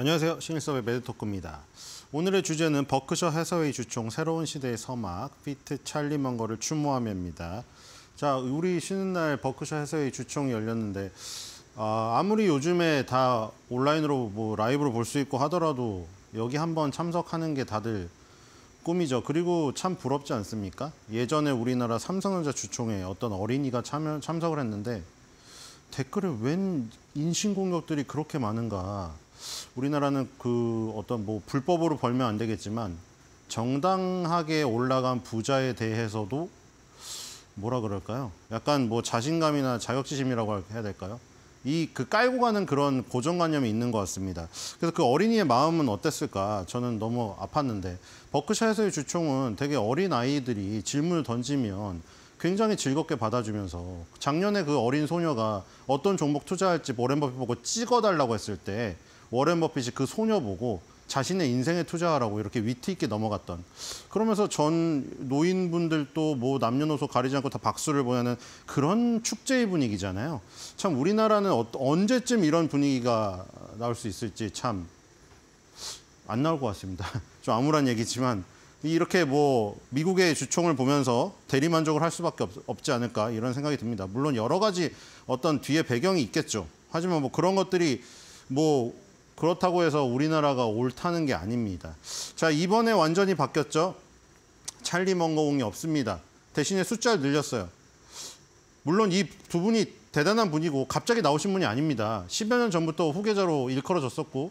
안녕하세요. 신일섭의 매드토크입니다. 오늘의 주제는 버크셔 해서웨이 주총 새로운 시대의 서막, 피트 찰리 멍거를 추모하며입니다. 자, 우리 쉬는 날 버크셔 해서웨이 주총이 열렸는데 아무리 요즘에 다 온라인으로 뭐 라이브로 볼 수 있고 하더라도 여기 한번 참석하는 게 다들 꿈이죠. 그리고 참 부럽지 않습니까? 예전에 우리나라 삼성전자 주총에 어떤 어린이가 참석을 했는데 댓글에 웬 인신공격들이 그렇게 많은가. 우리나라는 그 어떤 뭐 불법으로 벌면 안 되겠지만 정당하게 올라간 부자에 대해서도 뭐라 그럴까요? 약간 뭐 자신감이나 자격지심이라고 해야 될까요? 이 그 깔고 가는 그런 고정관념이 있는 것 같습니다. 그래서 그 어린이의 마음은 어땠을까? 저는 너무 아팠는데 버크셔에서의 주총은 되게 어린 아이들이 질문을 던지면 굉장히 즐겁게 받아주면서 작년에 그 어린 소녀가 어떤 종목 투자할지 워렌 버핏 보고 찍어달라고 했을 때 워렌 버핏이 그 소녀 보고 자신의 인생에 투자하라고 이렇게 위트 있게 넘어갔던, 그러면서 전 노인분들도 뭐 남녀노소 가리지 않고 다 박수를 보내는 그런 축제의 분위기잖아요. 참 우리나라는 언제쯤 이런 분위기가 나올 수 있을지 참 안 나올 것 같습니다. 좀 암울한 얘기지만 이렇게 뭐 미국의 주총을 보면서 대리만족을 할 수밖에 없지 않을까 이런 생각이 듭니다. 물론 여러 가지 어떤 뒤에 배경이 있겠죠. 하지만 뭐 그런 것들이 뭐 그렇다고 해서 우리나라가 옳다는 게 아닙니다. 자, 이번에 완전히 바뀌었죠. 찰리 멍거 공이 없습니다. 대신에 숫자를 늘렸어요. 물론 이 두 분이 대단한 분이고 갑자기 나오신 분이 아닙니다. 10여 년 전부터 후계자로 일컬어졌었고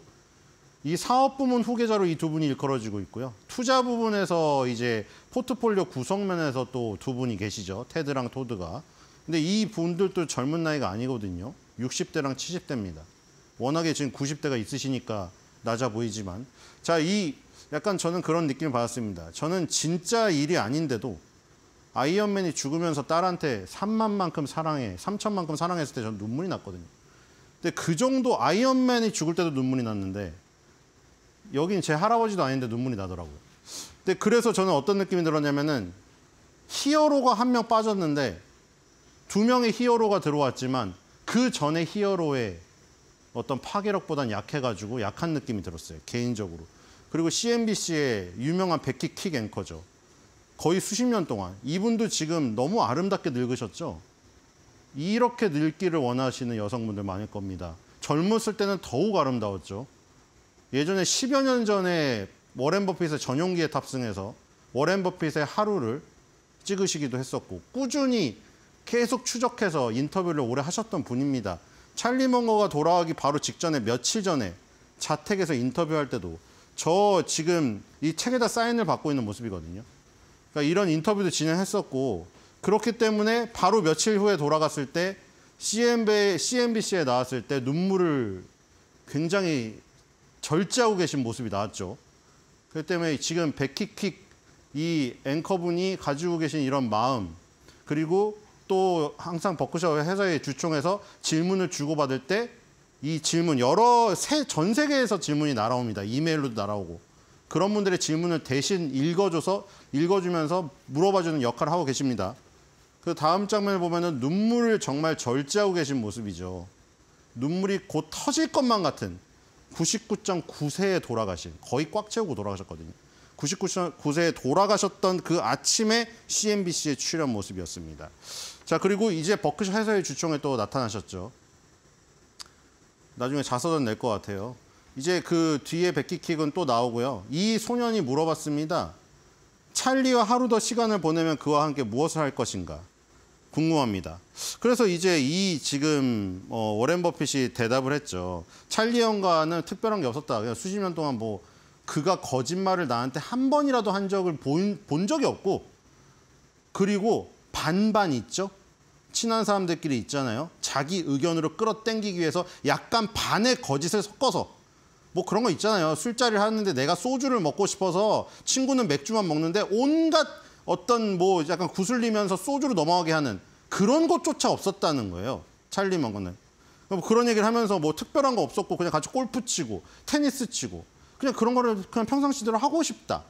이 사업 부문 후계자로 이 두 분이 일컬어지고 있고요. 투자 부분에서 이제 포트폴리오 구성면에서 또 두 분이 계시죠. 테드랑 토드가. 근데 이 분들도 젊은 나이가 아니거든요. 60대랑 70대입니다. 워낙에 지금 90대가 있으시니까 낮아 보이지만, 자, 이 약간 저는 그런 느낌을 받았습니다. 저는 진짜 일이 아닌데도 아이언맨이 죽으면서 딸한테 3만만큼 사랑해, 3천만큼 사랑했을 때 저는 눈물이 났거든요. 근데 그 정도 아이언맨이 죽을 때도 눈물이 났는데 여긴 제 할아버지도 아닌데 눈물이 나더라고요. 근데 그래서 저는 어떤 느낌이 들었냐면은 히어로가 한 명 빠졌는데 두 명의 히어로가 들어왔지만 그 전에 히어로의 어떤 파괴력보단 약해가지고 약한 느낌이 들었어요, 개인적으로. 그리고 CNBC의 유명한 베키 퀵 앵커죠. 거의 수십 년 동안. 이분도 지금 너무 아름답게 늙으셨죠? 이렇게 늙기를 원하시는 여성분들 많을 겁니다. 젊었을 때는 더욱 아름다웠죠. 예전에 10여 년 전에 워렌 버핏의 전용기에 탑승해서 워렌 버핏의 하루를 찍으시기도 했었고 꾸준히 계속 추적해서 인터뷰를 오래 하셨던 분입니다. 찰리 멍거가 돌아가기 바로 직전에 며칠 전에 자택에서 인터뷰할 때도 저 지금 이 책에다 사인을 받고 있는 모습이거든요. 그러니까 이런 인터뷰도 진행했었고 그렇기 때문에 바로 며칠 후에 돌아갔을 때 CNBC에 나왔을 때 눈물을 굉장히 절제하고 계신 모습이 나왔죠. 그렇기 때문에 지금 베키퀵 이 앵커분이 가지고 계신 이런 마음, 그리고 또 항상 버크셔 해서의 주총에서 질문을 주고받을 때 이 질문, 전 세계에서 질문이 날아옵니다. 이메일로도 날아오고. 그런 분들의 질문을 대신 읽어주면서 물어봐주는 역할을 하고 계십니다. 그 다음 장면을 보면은 눈물을 정말 절제하고 계신 모습이죠. 눈물이 곧 터질 것만 같은 99.9세에 돌아가신, 거의 꽉 채우고 돌아가셨거든요. 99세에 돌아가셨던 그 아침에 CNBC의 출연 모습이었습니다. 자, 그리고 이제 버크셔 해서웨이 주총에 또 나타나셨죠. 나중에 자서전 낼 것 같아요. 이제 그 뒤에 베키킥은 또 나오고요. 이 소년이 물어봤습니다. 찰리와 하루 더 시간을 보내면 그와 함께 무엇을 할 것인가 궁금합니다. 그래서 이제 이 지금 워렌 버핏이 대답을 했죠. 찰리 형과는 특별한 게 없었다. 그냥 수십 년 동안 뭐 그가 거짓말을 나한테 한 번이라도 한 적을 본 적이 없고, 그리고 반반 있죠? 친한 사람들끼리 있잖아요. 자기 의견으로 끌어당기기 위해서 약간 반의 거짓을 섞어서 뭐 그런 거 있잖아요. 술자리를 하는데 내가 소주를 먹고 싶어서 친구는 맥주만 먹는데 온갖 어떤 뭐 약간 구슬리면서 소주로 넘어가게 하는 그런 것조차 없었다는 거예요, 찰리 멍거는. 그런 얘기를 하면서 뭐 특별한 거 없었고 그냥 같이 골프 치고 테니스 치고 그냥 그런 거를 그냥 평상시대로 하고 싶다.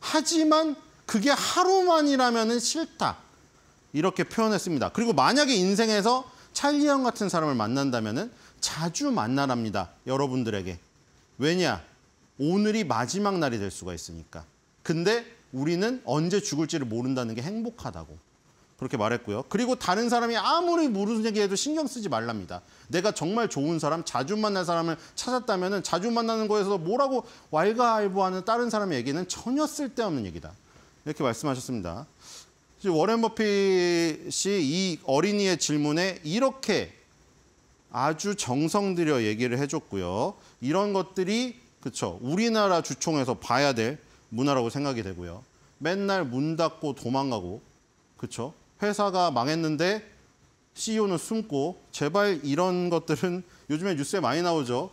하지만 그게 하루만이라면은 싫다. 이렇게 표현했습니다. 그리고 만약에 인생에서 찰리 형 같은 사람을 만난다면은 자주 만나랍니다, 여러분들에게. 왜냐? 오늘이 마지막 날이 될 수가 있으니까. 근데 우리는 언제 죽을지를 모른다는 게 행복하다고. 그렇게 말했고요. 그리고 다른 사람이 아무리 무슨 얘기해도 신경 쓰지 말랍니다. 내가 정말 좋은 사람, 자주 만날 사람을 찾았다면 자주 만나는 거에서 뭐라고 왈가왈부하는 다른 사람의 얘기는 전혀 쓸데없는 얘기다. 이렇게 말씀하셨습니다. 워렌 버핏이 이 어린이의 질문에 이렇게 아주 정성 들여 얘기를 해줬고요. 이런 것들이 그렇죠. 우리나라 주총에서 봐야 될 문화라고 생각이 되고요. 맨날 문 닫고 도망가고 그렇죠. 회사가 망했는데 CEO는 숨고 제발 이런 것들은 요즘에 뉴스에 많이 나오죠.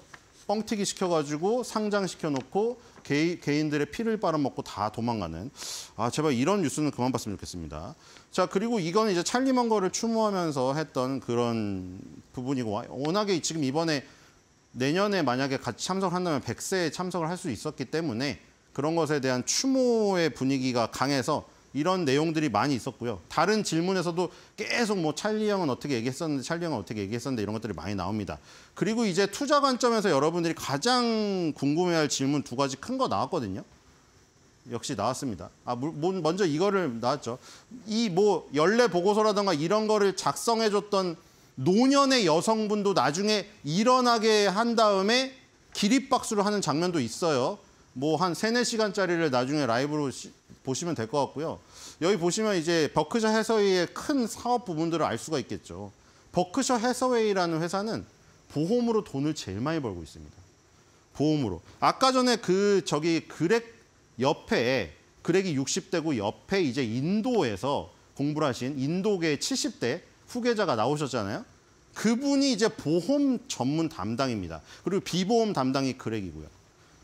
뻥튀기 시켜가지고 상장시켜놓고 개인들의 피를 빨아먹고 다 도망가는. 아 제발 이런 뉴스는 그만 봤으면 좋겠습니다. 자 그리고 이건 이제 찰리 먼거를 추모하면서 했던 그런 부분이고 워낙에 지금 이번에 내년에 만약에 같이 참석한다면 100세에 참석을 할 수 있었기 때문에 그런 것에 대한 추모의 분위기가 강해서 이런 내용들이 많이 있었고요. 다른 질문에서도 계속 뭐 찰리 형은 어떻게 얘기했었는데, 찰리 형은 어떻게 얘기했었는데 이런 것들이 많이 나옵니다. 그리고 이제 투자 관점에서 여러분들이 가장 궁금해할 질문 두 가지 큰 거 나왔거든요. 역시 나왔습니다. 아, 먼저 이거를 나왔죠. 이 뭐 연례 보고서라든가 이런 거를 작성해줬던 노년의 여성분도 나중에 일어나게 한 다음에 기립박수를 하는 장면도 있어요. 뭐 한 3~4시간짜리를 나중에 라이브로 보시면 될 것 같고요. 여기 보시면 이제 버크셔 해서웨이의 큰 사업 부분들을 알 수가 있겠죠. 버크셔 해서웨이라는 회사는 보험으로 돈을 제일 많이 벌고 있습니다. 보험으로. 아까 전에 그 저기 그렉 옆에 그렉이 60대고 옆에 이제 인도에서 공부를 하신 인도계 70대 후계자가 나오셨잖아요. 그분이 이제 보험 전문 담당입니다. 그리고 비보험 담당이 그렉이고요.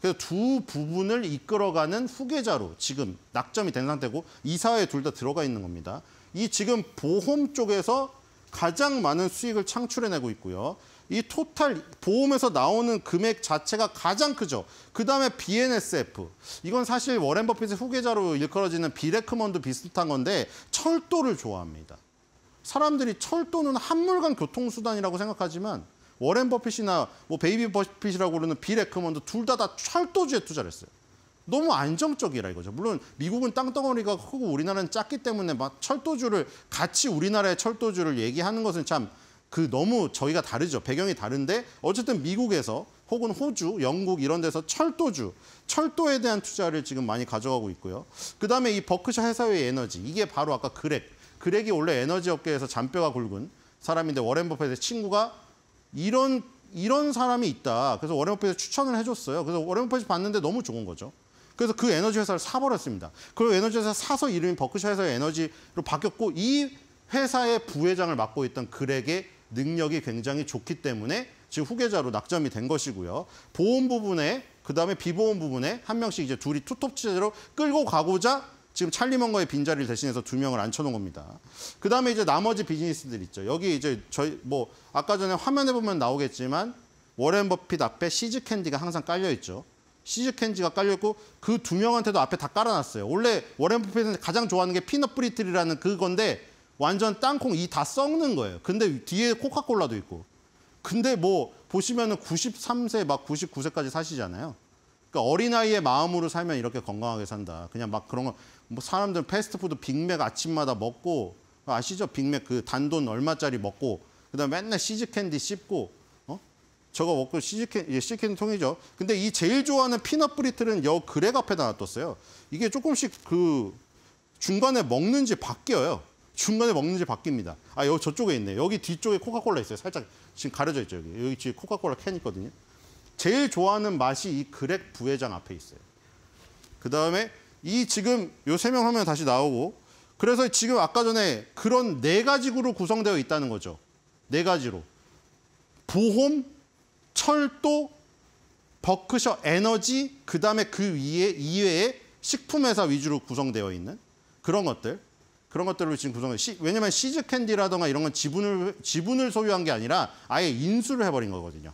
그래서 두 부분을 이끌어가는 후계자로 지금 낙점이 된 상태고 이 사회에 둘 다 들어가 있는 겁니다. 이 지금 보험 쪽에서 가장 많은 수익을 창출해내고 있고요. 이 토탈 보험에서 나오는 금액 자체가 가장 크죠. 그다음에 BNSF. 이건 사실 워렌 버핏의 후계자로 일컬어지는 비레크먼도 비슷한 건데 철도를 좋아합니다. 사람들이 철도는 한물간 교통수단이라고 생각하지만 워렌 버핏이나 뭐 베이비 버핏이라고 그러는 빌 에크먼도 둘 다 철도주에 투자를 했어요. 너무 안정적이라 이거죠. 물론 미국은 땅덩어리가 크고 우리나라는 작기 때문에 막 철도주를 같이 우리나라의 철도주를 얘기하는 것은 참 그 너무 저희가 다르죠. 배경이 다른데 어쨌든 미국에서 혹은 호주, 영국 이런 데서 철도주, 철도에 대한 투자를 지금 많이 가져가고 있고요. 그다음에 이 버크셔 해서웨이 에너지 이게 바로 아까 그렉이 원래 에너지 업계에서 잔뼈가 굵은 사람인데 워렌 버핏의 친구가 이런 사람이 있다. 그래서 워렌 버핏이 추천을 해줬어요. 그래서 워렌 버핏이 봤는데 너무 좋은 거죠. 그래서 그 에너지 회사를 사버렸습니다. 그 에너지 회사 사서 이름이 버크셔 해서웨이 에너지로 바뀌었고 이 회사의 부회장을 맡고 있던 그렉의 능력이 굉장히 좋기 때문에 지금 후계자로 낙점이 된 것이고요. 보험 부분에 그다음에 비보험 부분에 한 명씩 이제 둘이 투톱 체제로 끌고 가고자 지금 찰리 먼거의 빈자리를 대신해서 2명을 앉혀놓은 겁니다. 그 다음에 이제 나머지 비즈니스들 있죠. 여기 이제 저희 뭐 아까 전에 화면에 보면 나오겠지만 워렌 버핏 앞에 시즈 캔디가 항상 깔려있죠. 시즈 캔디가 깔려있고 그 2명한테도 앞에 다 깔아놨어요. 원래 워렌 버핏은 가장 좋아하는 게 피넛 브리틀이라는 그건데 완전 땅콩 이 다 썩는 거예요. 근데 뒤에 코카콜라도 있고. 근데 뭐 보시면은 93세 막 99세까지 사시잖아요. 그러니까 어린아이의 마음으로 살면 이렇게 건강하게 산다. 그냥 막 그런 거 뭐 사람들 패스트푸드 빅맥 아침마다 먹고 아시죠? 빅맥 그 단돈 얼마짜리 먹고 그다음에 맨날 시즈캔디 씹고 저거 먹고 시즈캔디 통이죠. 근데 이 제일 좋아하는 피넛 브리틀은 여 그렉 앞에다 놔뒀어요. 이게 조금씩 그 중간에 먹는지 바뀌어요. 중간에 먹는지 바뀝니다. 아 여기 저쪽에 있네. 여기 뒤쪽에 코카콜라 있어요. 살짝 지금 가려져 있죠. 여기 뒤에 코카콜라 캔 있거든요. 제일 좋아하는 맛이 이 그렉 부회장 앞에 있어요. 그다음에 이 지금 요 3명 화면 다시 나오고 그래서 지금 아까 전에 그런 4가지 구로 구성되어 있다는 거죠. 4가지로. 보험, 철도, 버크셔 에너지, 그다음에 그 위에 이외에 식품회사 위주로 구성되어 있는 그런 것들. 그런 것들로 지금 구성을 왜냐면 시즈 캔디라든가 이런 건 지분을 소유한 게 아니라 아예 인수를 해버린 거거든요.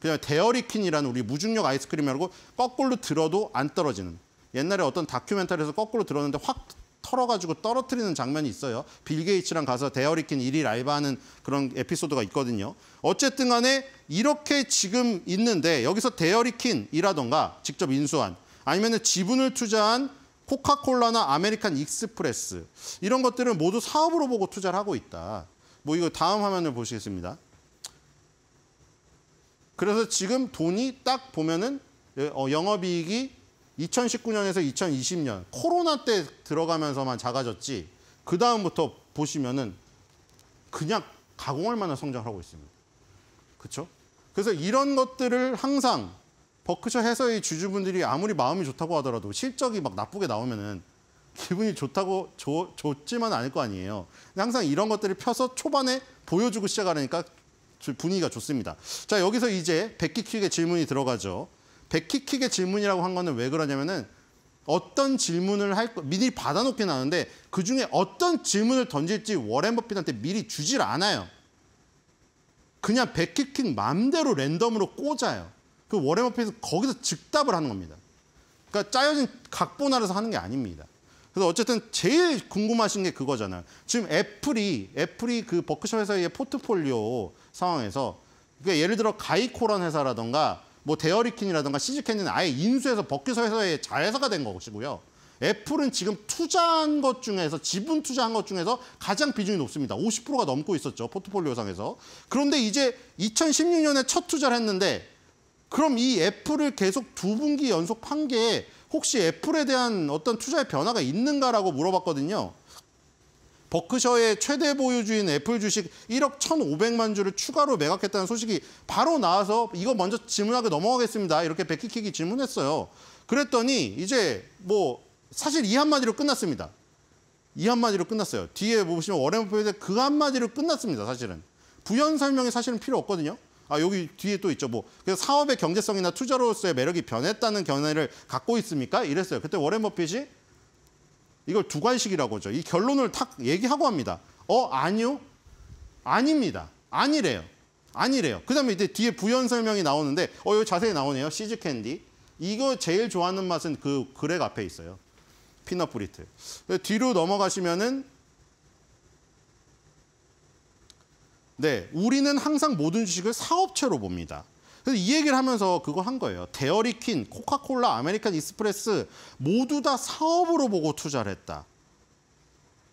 그냥 데어리퀸이라는 우리 무중력 아이스크림이라고 거꾸로 들어도 안 떨어지는. 옛날에 어떤 다큐멘터리에서 거꾸로 들었는데 확 털어가지고 떨어뜨리는 장면이 있어요. 빌 게이츠랑 가서 데어리킨 1위 라이브하는 그런 에피소드가 있거든요. 어쨌든 간에 이렇게 지금 있는데 여기서 데어리킨이라던가 직접 인수한 아니면 지분을 투자한 코카콜라나 아메리칸 익스프레스 이런 것들은 모두 사업으로 보고 투자를 하고 있다. 뭐 이거 다음 화면을 보시겠습니다. 그래서 지금 돈이 딱 보면은 영업이익이 2019년에서 2020년 코로나 때 들어가면서만 작아졌지 그 다음부터 보시면은 그냥 가공할 만한 성장을 하고 있습니다. 그렇죠? 그래서 이런 것들을 항상 버크셔 해서의 주주분들이 아무리 마음이 좋다고 하더라도 실적이 막 나쁘게 나오면은 기분이 좋다고 좋지만 않을 거 아니에요. 항상 이런 것들을 펴서 초반에 보여주고 시작하니까 분위기가 좋습니다. 자, 여기서 이제 베키퀵의 질문이 들어가죠. 베키퀵의 질문이라고 한 거는 왜 그러냐면은 어떤 질문을 할 거 미리 받아놓긴 하는데 그 중에 어떤 질문을 던질지 워렌 버핏한테 미리 주질 않아요. 그냥 베키퀵 마음대로 랜덤으로 꽂아요. 그 워렌 버핏은 거기서 즉답을 하는 겁니다. 그러니까 짜여진 각본 아래서 하는 게 아닙니다. 그래서 어쨌든 제일 궁금하신 게 그거잖아요. 지금 애플이 그 버크셔 회사의 포트폴리오 상황에서 그러니까 예를 들어 가이코란 회사라던가 뭐 데어리킨이라던가 시즈캔디는 아예 인수해서 버크셔 회사의 자회사가 된 것이고요. 애플은 지금 투자한 것 중에서 지분 투자한 것 중에서 가장 비중이 높습니다. 50%가 넘고 있었죠. 포트폴리오상에서. 그런데 이제 2016년에 첫 투자를 했는데 그럼 이 애플을 계속 2분기 연속 판기에 혹시 애플에 대한 어떤 투자의 변화가 있는가라고 물어봤거든요. 버크셔의 최대 보유주인 애플 주식 1억 1,500만 주를 추가로 매각했다는 소식이 바로 나와서 이거 먼저 질문하게 넘어가겠습니다. 이렇게 베키킥이 질문했어요. 그랬더니 이제 뭐 사실 이 한마디로 끝났습니다. 이 한마디로 끝났어요. 뒤에 보시면 워렌 버핏의 그 한마디로 끝났습니다. 사실은. 부연 설명이 사실은 필요 없거든요. 아, 여기 뒤에 또 있죠. 뭐. 그래서 사업의 경제성이나 투자로서의 매력이 변했다는 견해를 갖고 있습니까? 이랬어요. 그때 워렌 버핏이 이걸 두괄식이라고 하죠. 이 결론을 탁 얘기하고 합니다. 아니요? 아닙니다. 아니래요. 그 다음에 이제 뒤에 부연 설명이 나오는데, 여기 자세히 나오네요. 시즈 캔디. 이거 제일 좋아하는 맛은 그 그렉 앞에 있어요. 피넛 브리트. 뒤로 넘어가시면은, 네, 우리는 항상 모든 주식을 사업체로 봅니다. 그래서 이 얘기를 하면서 그거 한 거예요. 데어리킨, 코카콜라, 아메리칸 익스프레스 모두 다 사업으로 보고 투자를 했다.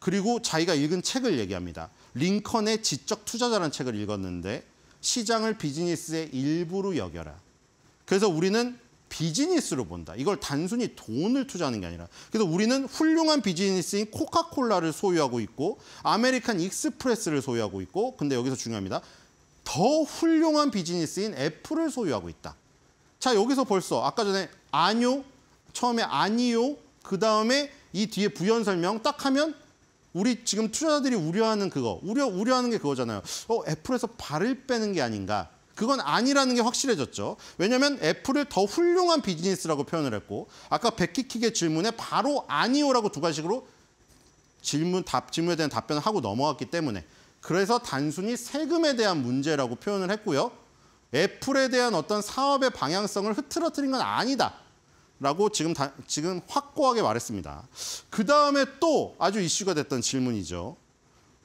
그리고 자기가 읽은 책을 얘기합니다. 링컨의 지적 투자자라는 책을 읽었는데 시장을 비즈니스의 일부로 여겨라. 그래서 우리는 비즈니스로 본다. 이걸 단순히 돈을 투자하는 게 아니라. 그래서 우리는 훌륭한 비즈니스인 코카콜라를 소유하고 있고 아메리칸 익스프레스를 소유하고 있고 근데 여기서 중요합니다. 더 훌륭한 비즈니스인 애플을 소유하고 있다. 자, 여기서 벌써 아까 전에 아뇨, 처음에 아니요, 그다음에 이 뒤에 부연 설명 딱 하면 우리 지금 투자자들이 우려하는 그거, 우려하는 게 그거잖아요. 애플에서 발을 빼는 게 아닌가. 그건 아니라는 게 확실해졌죠. 왜냐하면 애플을 더 훌륭한 비즈니스라고 표현을 했고 아까 베키킥의 질문에 바로 아니오라고 두 가지로 질문에 대한 답변을 하고 넘어갔기 때문에 그래서 단순히 세금에 대한 문제라고 표현을 했고요. 애플에 대한 어떤 사업의 방향성을 흐트러뜨린 건 아니다. 라고 지금 확고하게 말했습니다. 그다음에 또 아주 이슈가 됐던 질문이죠.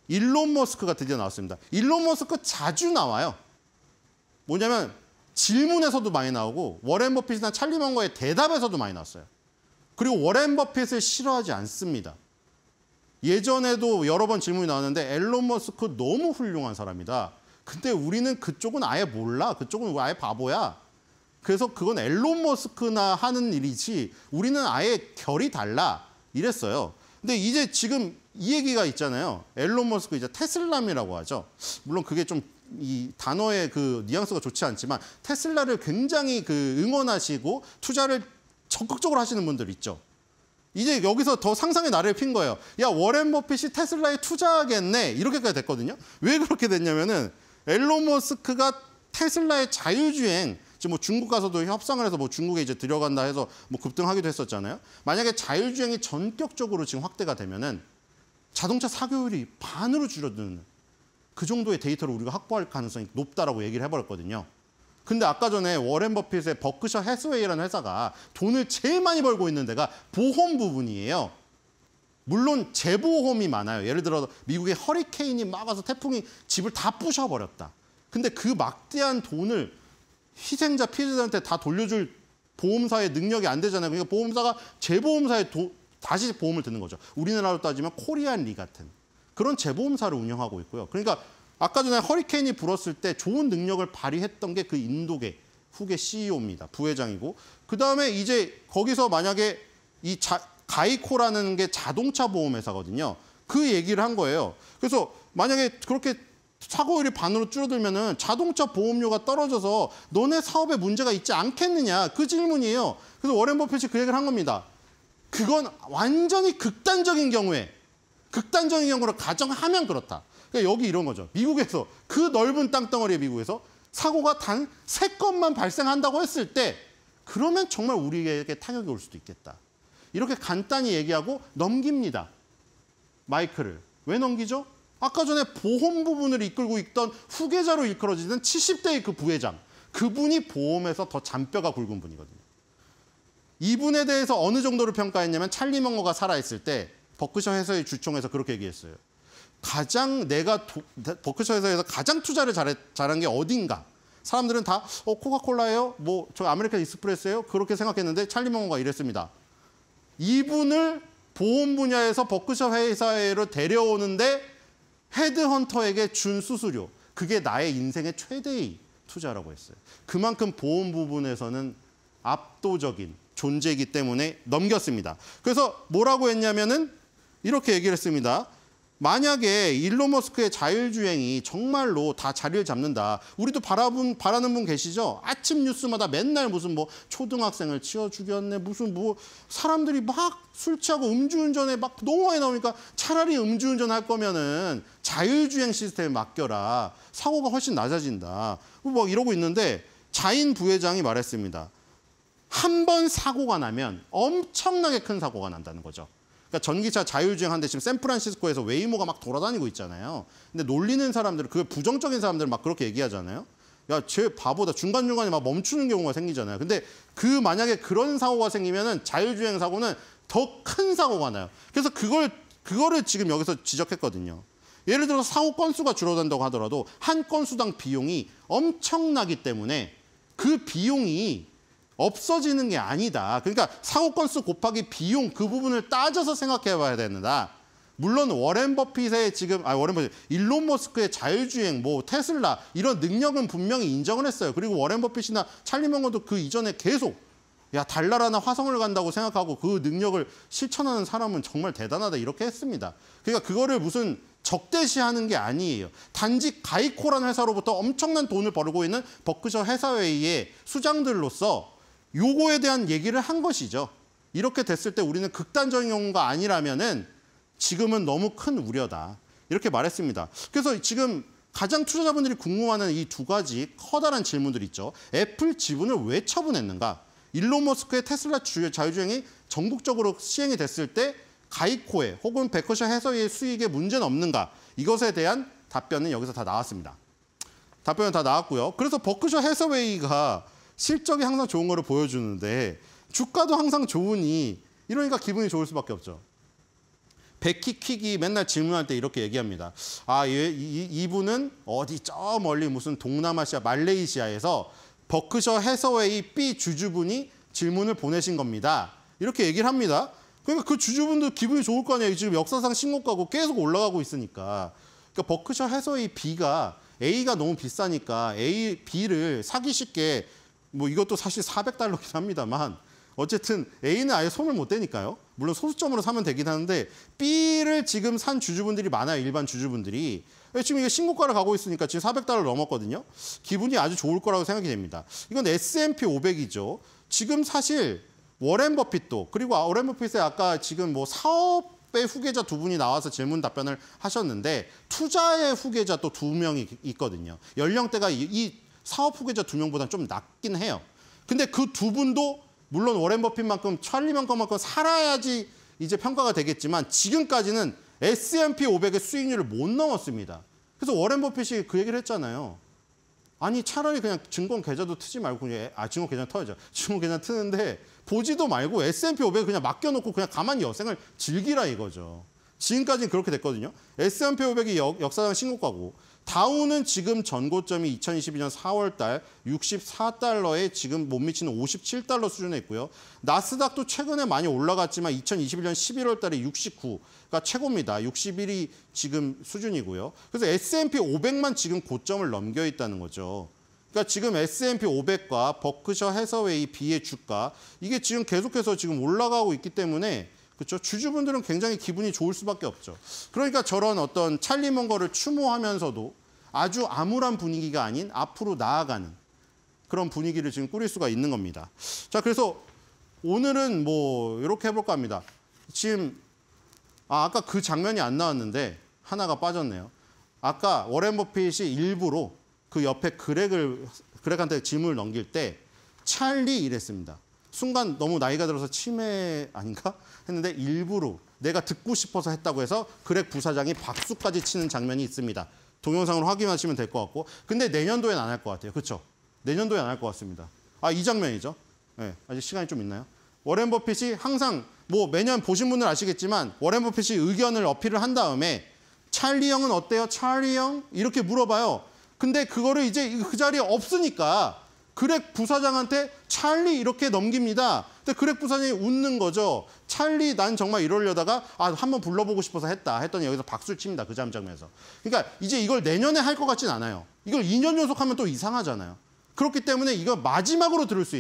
일론 머스크가 드디어 나왔습니다. 일론 머스크 자주 나와요. 뭐냐면 질문에서도 많이 나오고 워렌 버핏이나 찰리 먼거의 대답에서도 많이 나왔어요. 그리고 워렌 버핏을 싫어하지 않습니다. 예전에도 여러 번 질문이 나왔는데 앨런 머스크 너무 훌륭한 사람이다. 근데 우리는 그쪽은 아예 몰라. 그쪽은 아예 바보야. 그래서 그건 앨런 머스크나 하는 일이지 우리는 아예 결이 달라. 이랬어요. 근데 이제 지금 이 얘기가 있잖아요. 앨런 머스크 이제 테슬람이라고 하죠. 물론 그게 좀 이 단어의 그 뉘앙스가 좋지 않지만 테슬라를 굉장히 그 응원하시고 투자를 적극적으로 하시는 분들 있죠. 이제 여기서 더 상상의 나래를 핀 거예요. 야, 워렌 버핏이 테슬라에 투자하겠네. 이렇게까지 됐거든요. 왜 그렇게 됐냐면은 앨런 머스크가 테슬라의 자율주행, 지금 뭐 중국 가서도 협상을 해서 뭐 중국에 이제 들여간다 해서 뭐 급등하기도 했었잖아요. 만약에 자율주행이 전격적으로 지금 확대가 되면은 자동차 사고율이 반으로 줄어드는 그 정도의 데이터를 우리가 확보할 가능성이 높다라고 얘기를 해버렸거든요. 근데 아까 전에 워렌 버핏의 버크셔 해서웨이라는 회사가 돈을 제일 많이 벌고 있는 데가 보험 부분이에요. 물론 재보험이 많아요. 예를 들어 미국에 허리케인이 막 와서 태풍이 집을 다 부셔버렸다. 근데 그 막대한 돈을 희생자, 피해자한테 다 돌려줄 보험사의 능력이 안 되잖아요. 그러니까 보험사가 재보험사에 다시 보험을 드는 거죠. 우리나라로 따지면 코리안 리 같은 그런 재보험사를 운영하고 있고요. 그러니까 아까 전에 허리케인이 불었을 때 좋은 능력을 발휘했던 게 그 인도계 후계 CEO입니다. 부회장이고. 그다음에 이제 거기서 만약에 이 가이코라는 게 자동차 보험회사거든요. 그 얘기를 한 거예요. 그래서 만약에 그렇게 사고율이 반으로 줄어들면은 자동차 보험료가 떨어져서 너네 사업에 문제가 있지 않겠느냐. 그 질문이에요. 그래서 워렌 버핏이 그 얘기를 한 겁니다. 그건 완전히 극단적인 경우를 가정하면 그렇다. 그러니까 여기 이런 거죠. 미국에서 그 넓은 땅덩어리의 미국에서 사고가 단 3건만 발생한다고 했을 때 그러면 정말 우리에게 타격이 올 수도 있겠다. 이렇게 간단히 얘기하고 넘깁니다. 마이크를. 왜 넘기죠? 아까 전에 보험 부분을 이끌고 있던 후계자로 일컬어지던 70대의 그 부회장. 그분이 보험에서 더 잔뼈가 굵은 분이거든요. 이분에 대해서 어느 정도로 평가했냐면 찰리 멍거가 살아있을 때 버크셔 해서의 주총에서 그렇게 얘기했어요. 가장 내가 버크셔 해서에서 가장 투자를 잘한 게 어딘가. 사람들은 다 코카콜라예요? 뭐 저 아메리칸 익스프레스예요? 그렇게 생각했는데 찰리 멍거가 이랬습니다. 이분을 보험 분야에서 버크셔 회사로 데려오는데 헤드헌터에게 준 수수료, 그게 나의 인생의 최대의 투자라고 했어요. 그만큼 보험 부분에서는 압도적인 존재이기 때문에 넘겼습니다. 그래서 뭐라고 했냐면은 이렇게 얘기를 했습니다. 만약에 일론 머스크의 자율주행이 정말로 다 자리를 잡는다. 우리도 바라는 분 계시죠? 아침 뉴스마다 맨날 무슨 뭐 초등학생을 치워 죽였네. 무슨 뭐 사람들이 막 술 취하고 음주운전에 막 너무 많이 나오니까 차라리 음주운전 할 거면은 자율주행 시스템에 맡겨라. 사고가 훨씬 낮아진다. 막 이러고 있는데 자인 부회장이 말했습니다. 한 번 사고가 나면 엄청나게 큰 사고가 난다는 거죠. 그러니까 전기차 자율주행하는데 지금 샌프란시스코에서 웨이모가 막 돌아다니고 있잖아요. 근데 놀리는 사람들, 그게 부정적인 사람들 막 그렇게 얘기하잖아요. 야, 쟤 바보다. 중간중간에 막 멈추는 경우가 생기잖아요. 근데 그 만약에 그런 사고가 생기면은 자율주행 사고는 더 큰 사고가 나요. 그래서 그거를 지금 여기서 지적했거든요. 예를 들어서 사고 건수가 줄어든다고 하더라도 한 건수당 비용이 엄청나기 때문에 그 비용이 없어지는 게 아니다. 그러니까 사고 건수 곱하기 비용 그 부분을 따져서 생각해 봐야 된다. 물론 워렌 버핏의 지금 일론 머스크의 자율주행 뭐 테슬라 이런 능력은 분명히 인정을 했어요. 그리고 워렌 버핏이나 찰리 멍거도 그 이전에 계속 야, 달나라나 화성을 간다고 생각하고 그 능력을 실천하는 사람은 정말 대단하다 이렇게 했습니다. 그러니까 그거를 무슨 적대시하는 게 아니에요. 단지 가이코라는 회사로부터 엄청난 돈을 벌고 있는 버크셔 해서웨이의 수장들로서 요거에 대한 얘기를 한 것이죠. 이렇게 됐을 때 우리는 극단적인 경우가 아니라면은 지금은 너무 큰 우려다. 이렇게 말했습니다. 그래서 지금 가장 투자자분들이 궁금해하는 이 두 가지 커다란 질문들이 있죠. 애플 지분을 왜 처분했는가? 일론 머스크의 테슬라 자율주행이 전국적으로 시행이 됐을 때 가이코에 혹은 베크셔 해서웨이의 수익에 문제는 없는가? 이것에 대한 답변은 여기서 다 나왔습니다. 답변은 다 나왔고요. 그래서 버크셔 해서웨이가 실적이 항상 좋은 거를 보여주는데 주가도 항상 좋으니 이러니까 기분이 좋을 수밖에 없죠. 베키 퀵이 맨날 질문할 때 이렇게 얘기합니다. 아, 이분은 어디 저 멀리 무슨 동남아시아, 말레이시아에서 버크셔 해서웨이 B 주주분이 질문을 보내신 겁니다. 이렇게 얘기를 합니다. 그러니까 그 주주분도 기분이 좋을 거 아니에요. 지금 역사상 신고가고 계속 올라가고 있으니까. 그러니까 버크셔 해서웨이 B가 A가 너무 비싸니까 A, B를 사기 쉽게 뭐 이것도 사실 400달러긴 합니다만 어쨌든 A는 아예 손을 못 대니까요. 물론 소수점으로 사면 되긴 하는데 B를 지금 산 주주분들이 많아요. 일반 주주분들이. 지금 이게 신고가를 가고 있으니까 지금 400달러 넘었거든요. 기분이 아주 좋을 거라고 생각이 됩니다. 이건 S&P 500이죠. 지금 사실 워렌 버핏도 그리고 워렌 버핏의 아까 지금 뭐 사업의 후계자 두 분이 나와서 질문 답변을 하셨는데 투자의 후계자 또 두 명이 있거든요. 연령대가 이 사업 후계자 두 명보다는 좀 낮긴 해요. 근데 그 두 분도 물론 워렌 버핏만큼 찰리 멍거만큼 살아야지 이제 평가가 되겠지만 지금까지는 S&P 500의 수익률을 못 넘었습니다. 그래서 워렌 버핏이 그 얘기를 했잖아요. 아니 차라리 그냥 증권 계좌도 트지 말고 그냥 증권 계좌 터야죠. 증권 계좌 트는데 보지도 말고 S&P 500 그냥 맡겨놓고 그냥 가만히 여생을 즐기라 이거죠. 지금까지는 그렇게 됐거든요. S&P 500이 역사상 신고가고 다우는 지금 전고점이 2022년 4월 달 64달러에 지금 못 미치는 57달러 수준에 있고요. 나스닥도 최근에 많이 올라갔지만 2021년 11월 달에 69가 최고입니다. 61이 지금 수준이고요. 그래서 S&P 500만 지금 고점을 넘겨 있다는 거죠. 그러니까 지금 S&P 500과 버크셔 해서웨이 B의 주가 이게 지금 계속해서 지금 올라가고 있기 때문에 그렇죠. 주주분들은 굉장히 기분이 좋을 수밖에 없죠. 그러니까 저런 어떤 찰리 멍거를 추모하면서도 아주 암울한 분위기가 아닌 앞으로 나아가는 그런 분위기를 지금 꾸릴 수가 있는 겁니다. 자, 그래서 오늘은 뭐 이렇게 해볼까 합니다. 지금 아까 그 장면이 안 나왔는데 하나가 빠졌네요. 아까 워렌 버핏이 일부러 그 옆에 그렉한테 짐을 넘길 때 찰리 이랬습니다. 순간 너무 나이가 들어서 치매 아닌가 했는데 일부러 내가 듣고 싶어서 했다고 해서 그렉 부사장이 박수까지 치는 장면이 있습니다. 동영상으로 확인하시면 될 것 같고. 근데 내년도엔 안 할 것 같아요. 그렇죠? 내년도엔 안 할 것 같습니다. 아, 이 장면이죠. 네, 아직 시간이 좀 있나요? 워렌 버핏이 항상 뭐 매년 보신 분들 아시겠지만 워렌 버핏이 의견을 어필을 한 다음에 찰리 형은 어때요? 찰리 형? 이렇게 물어봐요. 근데 그거를 이제 그 자리에 없으니까 그렉 부사장한테 찰리 이렇게 넘깁니다. 근데 그렉 부사장이 웃는 거죠. 찰리 난 정말 이러려다가 한번 불러보고 싶어서 했다. 했더니 여기서 박수를 칩니다. 그 장면에서. 그러니까 이제 이걸 내년에 할 것 같진 않아요. 이걸 2년 연속 하면 또 이상하잖아요. 그렇기 때문에 이거 마지막으로 들을 수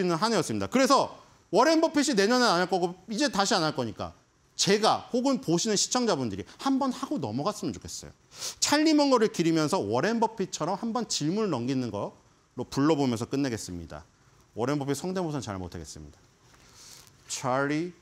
있는 한 해였습니다. 그래서 워렌 버핏이 내년에 안 할 거고 이제 다시 안 할 거니까 제가 혹은 보시는 시청자분들이 한번 하고 넘어갔으면 좋겠어요. 찰리 멍거를 기리면서 워렌 버핏처럼 한번 질문을 넘기는 거로 불러보면서 끝내겠습니다. 워렌 버핏 성대모사는 잘 못하겠습니다. 찰리